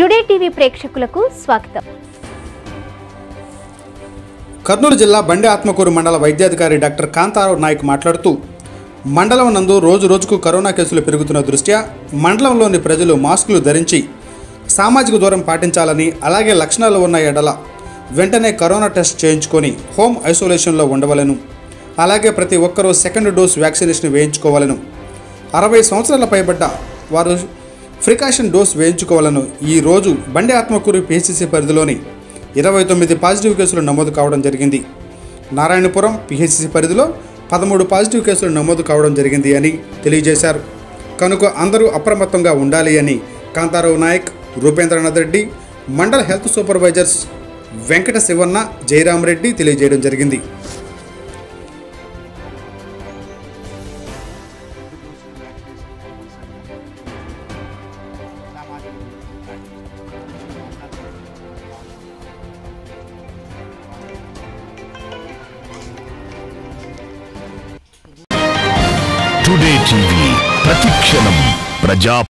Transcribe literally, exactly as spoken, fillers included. Today TV ప్రేక్షకులకు స్వాగతం. కర్నూలు జిల్లా బండి ఆత్మకూరు మండల వైద్యాధికారి డాక్టర్ కాంతారావు నాయక్ మాట్లాడుతూ మండలం నందు రోజు రోజుకు కరోనా కేసులు పెరుగుతున్న దృష్ట్యా మండలంలోని ప్రజలు మాస్కులు ధరించి సామాజిక దూరం పాటించాలని అలాగే లక్షణాలు ఉన్న ఎడల వెంటనే కరోనా టెస్ట్ చేయించుకొని హోమ్ ఐసోలేషన్లో ఉండవలెను. అలాగే ప్రతి ఒక్కరూ సెకండ్ డోస్ వ్యాక్సినేషన్ వేయించుకోవాలను. అరవై సంవత్సరాల పైబడ్డ వారు ప్రికాషన్ డోస్ వేయించుకోవాలను. ఈ రోజు బండి ఆత్మకూరు పీహెచ్సీసీ పరిధిలోని ఇరవై తొమ్మిది పాజిటివ్ కేసులు నమోదు కావడం జరిగింది. నారాయణపురం పీహెచ్సీసీ పరిధిలో పదమూడు పాజిటివ్ కేసులు నమోదు కావడం జరిగింది అని తెలియజేశారు. కనుక అందరూ అప్రమత్తంగా ఉండాలి అని కాంతారావు నాయక్, రూపేంద్రన్ రెడ్డి, మండల హెల్త్ సూపర్వైజర్స్ వెంకట శివన్న, జయరాం రెడ్డి తెలియజేయడం జరిగింది. టుడే టీవీ ప్రతిక్షణం ప్రజా